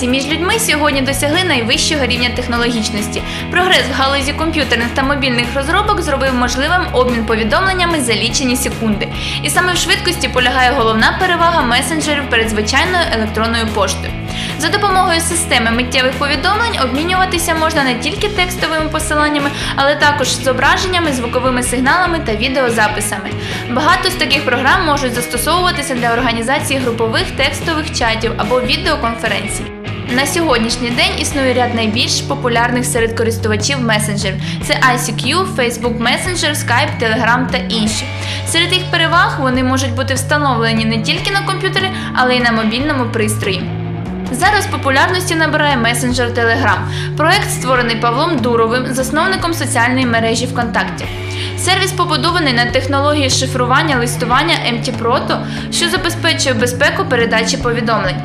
комунікації між людьми сьогодні досягли найвищого рівня технологічності. Прогрес в галузі комп'ютерних та мобільних розробок зробив можливим обмін повідомленнями за лічені секунди. І саме в швидкості полягає головна перевага месенджерів перед звичайною електронною поштою. За допомогою системи миттєвих повідомлень обмінюватися можна не тільки текстовими посиланнями, але також зображеннями, звуковими сигналами та відеозаписами. Багато з таких програм можуть застосовуватися для організації групових текстових чатів або відеоконференцій. На сьогоднішній день існує ряд найбільш популярних серед користувачів месенджерів – це ICQ, Facebook Messenger, Skype, Telegram та інші. Серед їх переваг вони можуть бути встановлені не тільки на комп'ютері, але й на мобільному пристрої. Зараз популярності набирає месенджер Telegram. Проект створений Павлом Дуровим, засновником соціальної мережі ВКонтакті. Сервіс побудований на технології шифрування листування МТ-проту, що забезпечує безпеку передачі повідомлень.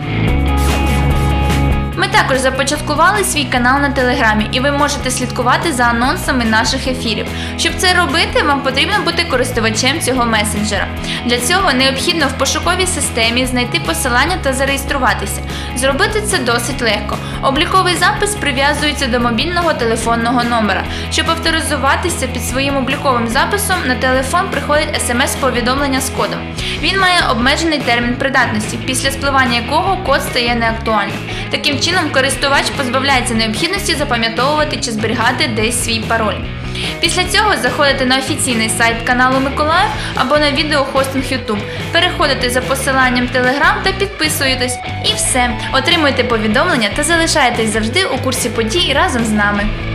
Ми також започаткували свій канал на Телеграмі, і ви можете слідкувати за анонсами наших ефірів. Щоб це робити, вам потрібно бути користувачем цього месенджера. Для цього необхідно в пошуковій системі знайти посилання та зареєструватися. Зробити це досить легко. Обліковий запис прив'язується до мобільного телефонного номера. Щоб авторизуватися під своїм обліковим записом, на телефон приходить смс-повідомлення з кодом. Він має обмежений термін придатності, після спливання якого код стає неактуальним. Таким чином, користувач позбавляється необхідності запам'ятовувати чи зберігати десь свій пароль. Після цього заходите на офіційний сайт каналу Миколаїв або на відеохостинг YouTube, переходите за посиланням Telegram та підписуєтесь. І все, отримуєте повідомлення та залишаєтесь завжди у курсі подій разом з нами.